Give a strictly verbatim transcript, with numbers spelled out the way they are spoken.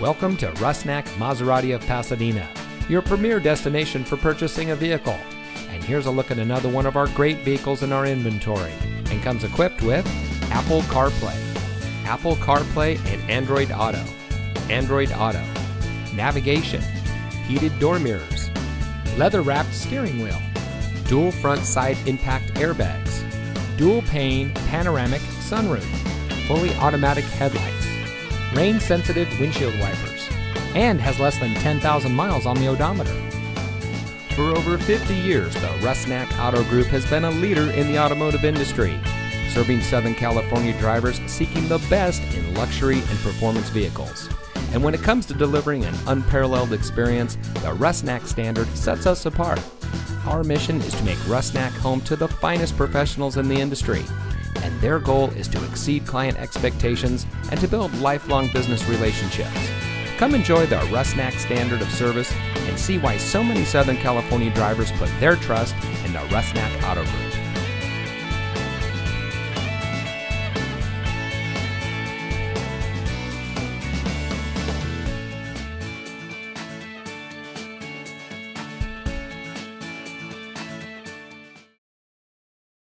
Welcome to Rusnak Maserati of Pasadena, your premier destination for purchasing a vehicle. And here's a look at another one of our great vehicles in our inventory, and comes equipped with Apple CarPlay, Apple CarPlay and Android Auto, Android Auto, navigation, heated door mirrors, leather-wrapped steering wheel, dual front side impact airbags, dual pane panoramic sunroof, fully automatic headlights, rain-sensitive windshield wipers, and has less than ten thousand miles on the odometer. For over fifty years, the Rusnak Auto Group has been a leader in the automotive industry, serving Southern California drivers seeking the best in luxury and performance vehicles. And when it comes to delivering an unparalleled experience, the Rusnak standard sets us apart. Our mission is to make Rusnak home to the finest professionals in the industry, and their goal is to exceed client expectations and to build lifelong business relationships. Come enjoy the Rusnak standard of service and see why so many Southern California drivers put their trust in the Rusnak Auto Group.